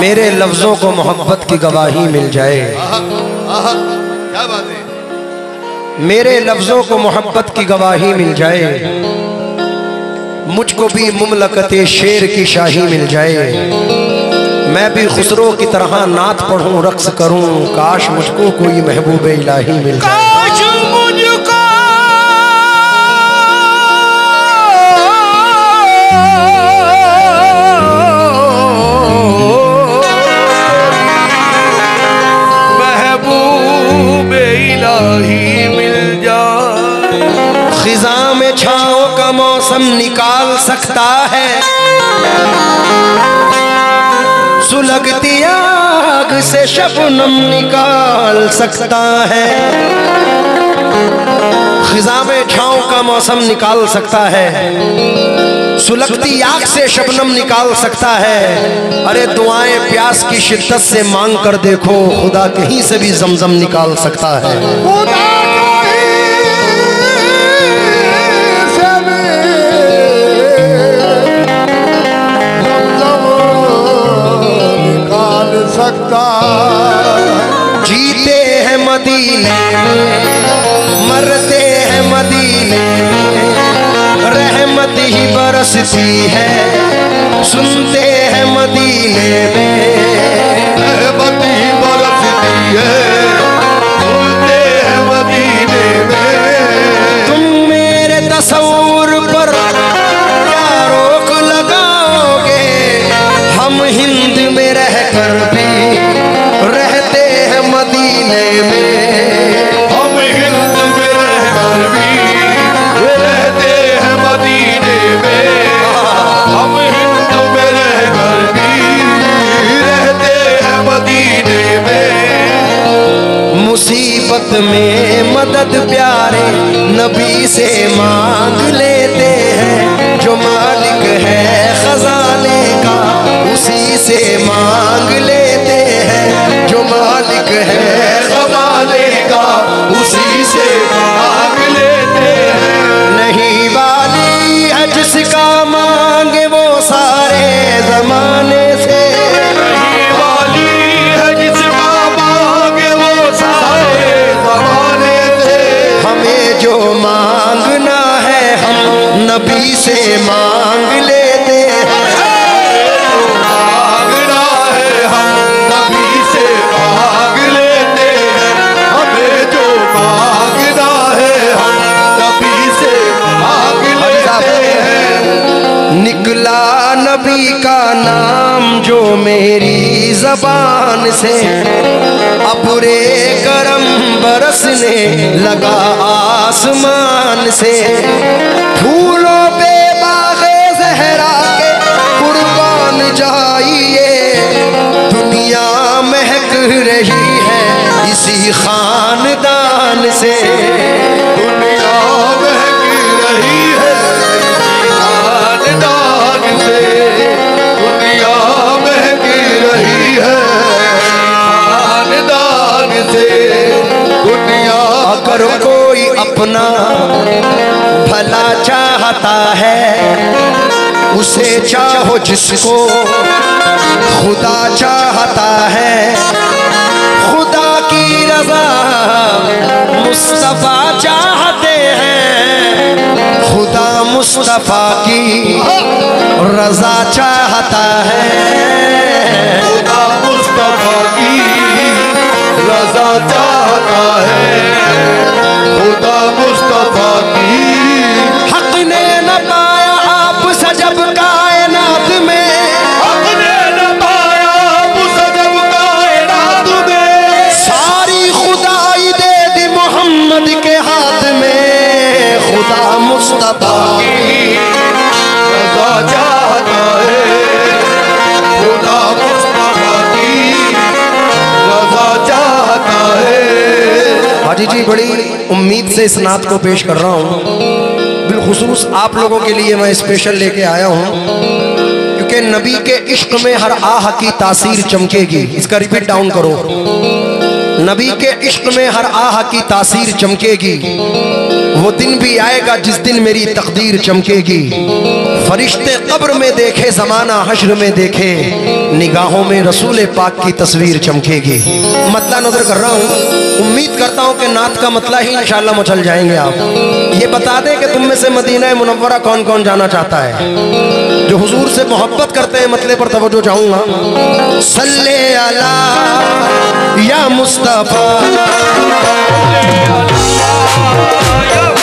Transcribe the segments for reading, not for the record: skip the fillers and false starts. मेरे लफ्जों को मोहब्बत की गवाही मिल जाए, क्या बात है, मेरे लफ्जों को मोहब्बत की गवाही मिल जाए, मुझको भी मुमलकते शेर की शाही मिल जाए, मैं भी खुसरो की तरह नात पढ़ूं रक्स करूं, काश मुझको कोई महबूब इलाही मिल जाए। काश मुझको महबूब इलाही मिल जाए। खिजा में छाओं का मौसम निकाल सकता है, सुलगती आग से शबनम निकाल सकता है, खिज़ा में छाँव का मौसम निकाल सकता है, सुलगती आग से शबनम निकाल सकता है। अरे दुआएं प्यास की शिद्दत से मांग कर देखो, खुदा कहीं से भी जमजम निकाल सकता है। जीते हैं मदीने में, मरते हैं मदीने में, रहमत ही बरसती है, सुनते हैं मदीने में, रहमत ही बरसती है, सुनते हैं मदीने में। तुम मेरे तस्वूर पर क्या रोक लगाओगे, हम हिंद में रह कर भी रहते हैं मदीने में, हम हिंद में रहकर भी रहते हैं मदीने में, हम हिंद में रहकर भी रहते हैं मदीने में। मुसीबत में मदद प्यारे नबी से मांग लेते हैं, जो मालिक है खजाने का उसी से मांग लेते हैं, जो मालिक है खजाने का उसी से मांग लेते हैं। नहीं वाली है जिसका मांगे वो सारे जमाने से, नहीं वाली है जिसका मांगे वो सारे जमाने से। हमें जो मांगना है हम नबी से मांग लेते हैं, निकला नबी का नाम जो मेरी ज़बान से, अपने करम बरसने लगा आसमान से, फूलों पे बाग़े ज़हरा के कुर्बान जाइए, दुनिया महक रही है इसी खानदान से, दुनिया महक रही है दुनिया महक रही है खानदान से, दुनिया। अगर कोई अपना भला चाहता है उसे चाहो जिसको खुदा चाहता है, खुदा की रज़ा मुस्तफ़ा चाहते हैं, खुदा मुस्तफ़ा की रज़ा चाहता है, खुदा मुस्तफ़ा की रज़ा चाहता है, खुदा मुस्तफ़ा की। हक़ ने न पाया आप सजब कायनात में, हक़ ने न पाया आप सजब कायनात में, सारी खुदाई दे दी मोहम्मद के हाथ में, खुदा मुस्तफ़ा हाजी जी, बड़ी उम्मीद से इस नात को पेश कर रहा हूँ, बिलखुसूस आप लोगों के लिए मैं स्पेशल लेके आया हूँ, क्योंकि नबी के इश्क में हर आह की तासीर चमकेगी। इसका रिपीट डाउन करो, नबी के इश्क में हर आह की तासीर चमकेगी। वो दिन भी आएगा जिस दिन मेरी तकदीर चमकेगी। फरिश्ते कब्र में देखे, ज़माना हश्र में देखे, निगाहों में रसूल पाक की तस्वीर चमकेगी। मतला नजर कर रहा हूँ, उम्मीद करता हूँ कि नात का मतला ही इंशाल्लाह मचल जाएंगे आप। ये बता दें कि तुम में से मदीना मुनव्वरा कौन कौन जाना चाहता है। जो हुजूर से मोहब्बत करते हैं मतले पर तवज्जो चाहूँगा। सल्ले अला या मुस्तफा,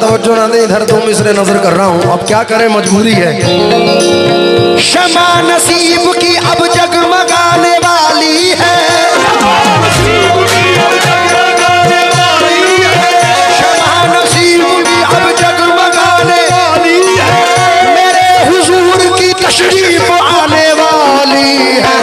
तवज्जो ना दे इधर, दो मिसरे नजर कर रहा हूँ। अब क्या करें, मजबूरी है। शमा नसीब की अब जगमगाने वाली है, मेरे हुजूर की तशरीफ आने वाली है।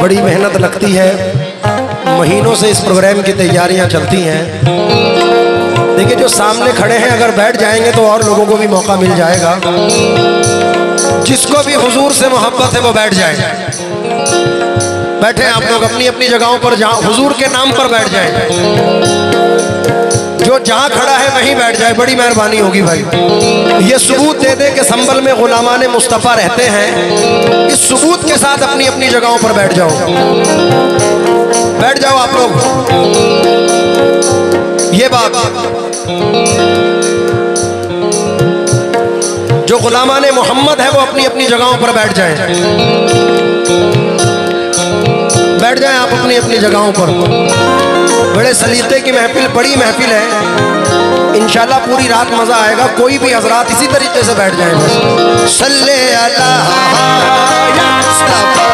बड़ी मेहनत लगती है, महीनों से इस प्रोग्राम की तैयारियां चलती हैं। देखिए जो सामने खड़े हैं, अगर बैठ जाएंगे तो और लोगों को भी मौका मिल जाएगा। जिसको भी हुजूर से मोहब्बत है वो बैठ जाए। बैठे आप लोग अपनी अपनी जगहों पर, जहाँ हुजूर के नाम पर बैठ जाए। जो जहाँ खड़ा है वहीं बैठ जाए, बड़ी मेहरबानी होगी भाई। ये सबूत दे दे कि संभल में गुलामाने मुस्तफ़ा रहते हैं, सबूत के साथ अपनी अपनी जगहों पर बैठ जाओ। बैठ जाओ आप लोग। ये बात जो गुलामाने मोहम्मद है वो अपनी अपनी जगहों पर बैठ जाएं। बैठ जाएं आप अपनी अपनी जगहों पर। बड़े सलीते की महफिल, बड़ी महफिल है, इंशाल्लाह पूरी रात मज़ा आएगा। कोई भी हजरात इसी तरीके से बैठ जाएं। सल्ले अला या मुस्तफा।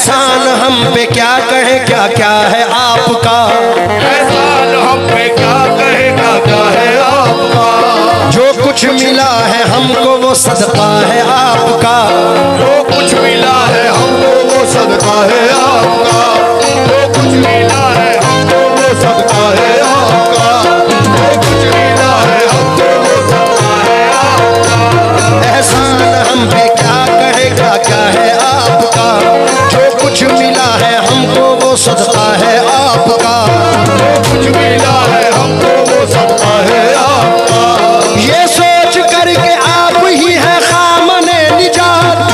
एहसान हम पे क्या कहे क्या क्या है आपका, एहसान हम पे क्या कहे क्या क्या है आपका। जो कुछ मिला है हमको वो सदका है आपका, जो कुछ मिला है हमको वो सदका है आपका, जो कुछ मिला है हमको वो सदका है आपका, जो कुछ मिला है हमको वो सदका है आपका। एहसान हम पे क्या कहे क्या क्या है आपका, जो कुछ मिला है हमको वो सदका है आपका, जो कुछ मिला है हमको वो सदका है आपका। ये सोच करके आप ही है खामने निजात,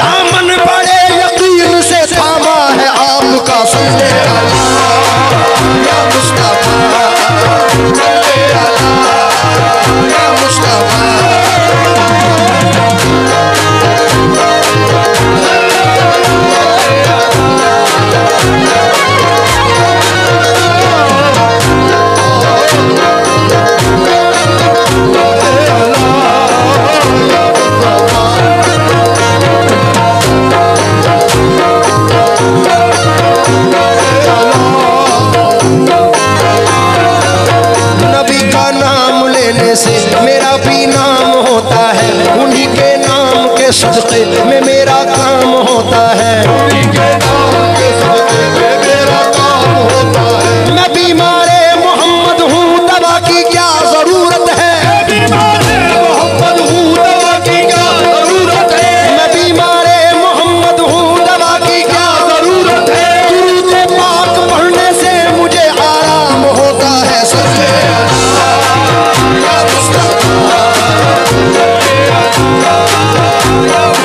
दामन बड़े यकीन से थामा है आपका। सल्ले अला या मुस्तफा, सल्ले अला या मुस्तफा। से मेरा भी नाम होता है, उन्हीं के नाम के सदक़े में मेरा काम होता है, उन्हीं के नाम के सदक़े में मेरा काम होता है। मैं बीमार मोहम्मद हूँ, दवा की क्या ज़रूरत है, मैं बीमार मोहम्मद हूँ, दवा की क्या ज़रूरत है, मैं बीमार मोहम्मद हूँ, दवा की क्या ज़रूरत है। दुरूद पाक पढ़ने से मुझे आराम होता है। सल्ले अला या मुस्तफा, सल्ले अला या मुस्तफा।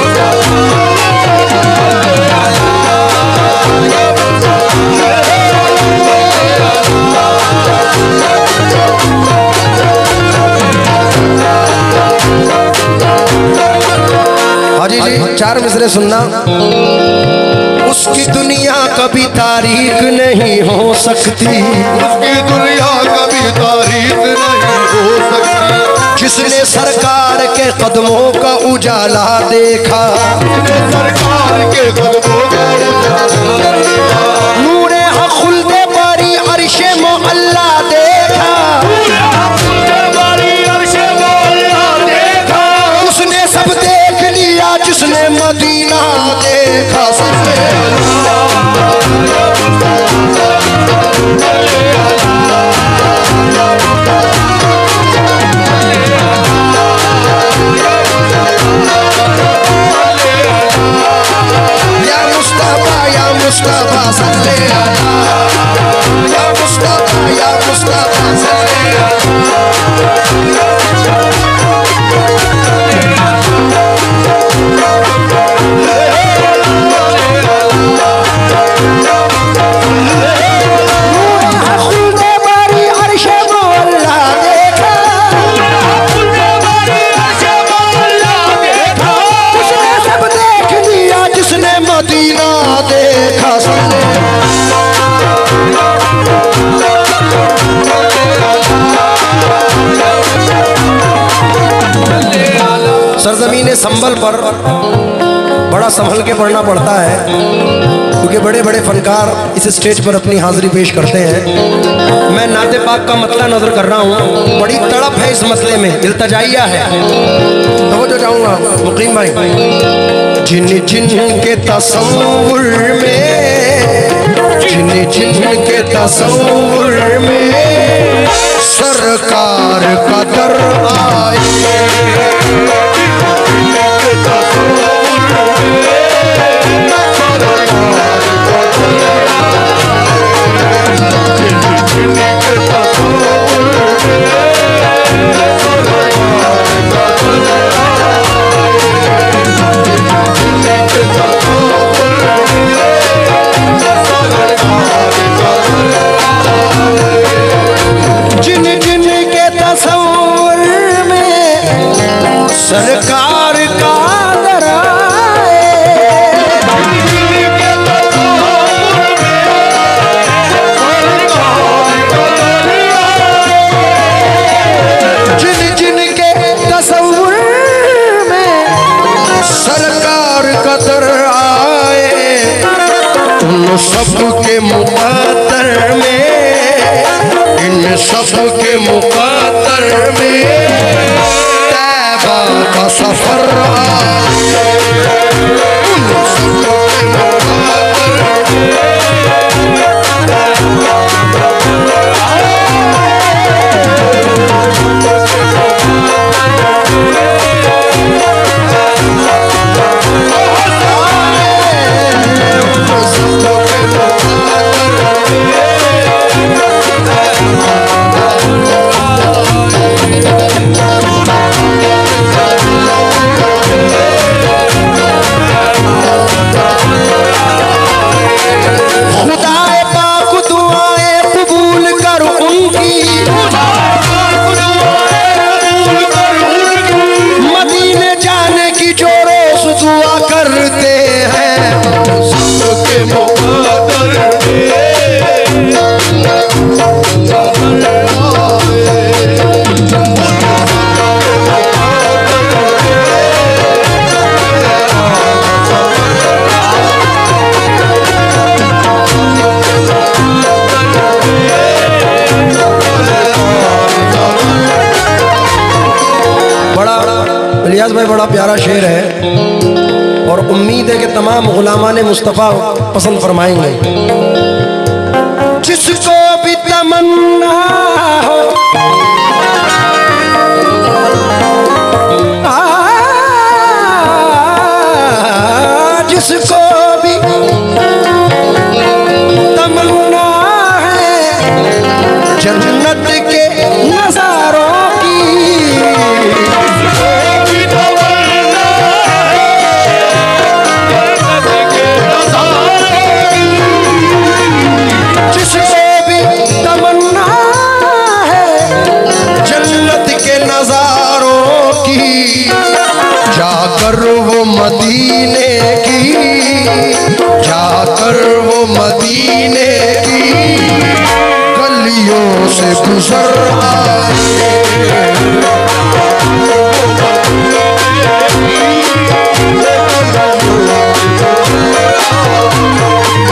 चार मिसरे सुनना। उसकी दुनिया कभी तारीख नहीं हो सकती, उसकी दुनिया कभी तारीख नहीं हो सकती। जिसने सरकार के कदमों का उजाला देखा, जिसने सरकार के कदमों का उजाला देखा, नूरे खुल्दे बारी अरशे मुअल्ला देखा, जिसने मदीना देखा। सल्ले अला या मुस्तफा, सल्ले अला या मुस्तफा, या मुस्तफा या मुस्तफा। सल्ले अला या मुस्तफा या मुस्तफा। सल्ले अला सरजमीन संभल पर बड़ा संभल के पढ़ना पड़ता है, क्योंकि बड़े बड़े फनकार इस स्टेज पर अपनी हाजिरी पेश करते हैं। मैं नाते पाक का मतला नजर कर रहा हूँ, बड़ी तड़प है इस मसले में, इल्तजाइया है। तो वो जो चाहूँगा मुक़ीम भाई, जिन जिन के तसव्वुर में, जिन जिन के तसव्वुर में सरकार का दर आए, जिन जिन के तसव्वुर मुक़द्दर में, इन सब के मुक़द्दर में तैबा का सफर भाई बड़ा प्यारा शेर है और उम्मीद है कि तमाम गुलामाने मुस्तफ़ा पसंद फरमाएंगे। जिसको भी तमन्ना हो जिसको भी तमन्ना है जन्नत के नजारों की, जाकर वो मदीने की, जाकर वो मदीने की गलियों से गुजर आए, वो मदीने की गलियां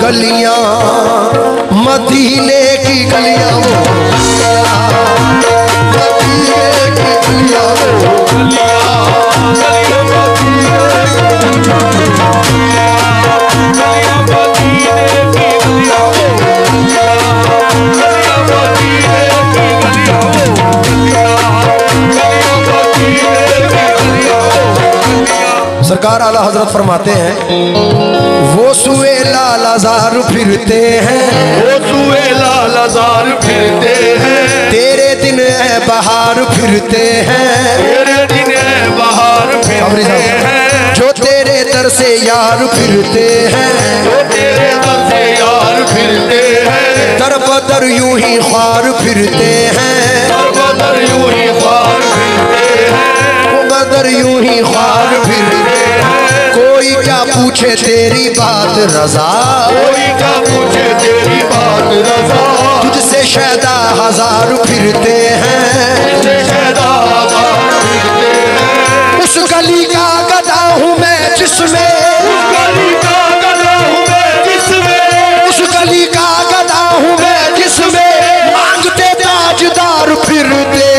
गलियां मदीने की गलियां, वो मदीने की गलियां, वो सरकार आला हजरत फरमाते हैं वो सुए लालाजार फिरते हैं, वो सुए लालाजार फिरते हैं, तेरे दिन है बहार फिरते हैं, तेरे दिन है बहार फिरते हैं, जो तेरे दर से यार फिरते हैं, जो तेरे दर से यार फिरते हैं, दर बदर यूं ही ख्वार फिरते हैं, दर बदर यूं ही ख्वार फिरते हैं, बदर यूं ही ख्वार फिरते हैं, कोई क्या पूछे तेरी बात रजा, कोई क्या पूछे तेरी बात रजा, तुझसे शैदा हजार फिरते हैं, तुझसे शैदा हजार फिरते हैं, उस गली का गधा हूँ मैं जिसमें, उस गली का गधा हूँ मैं जिसमें, उस गली का गधा हूँ मैं जिसमें मांगते ताजदार फिरते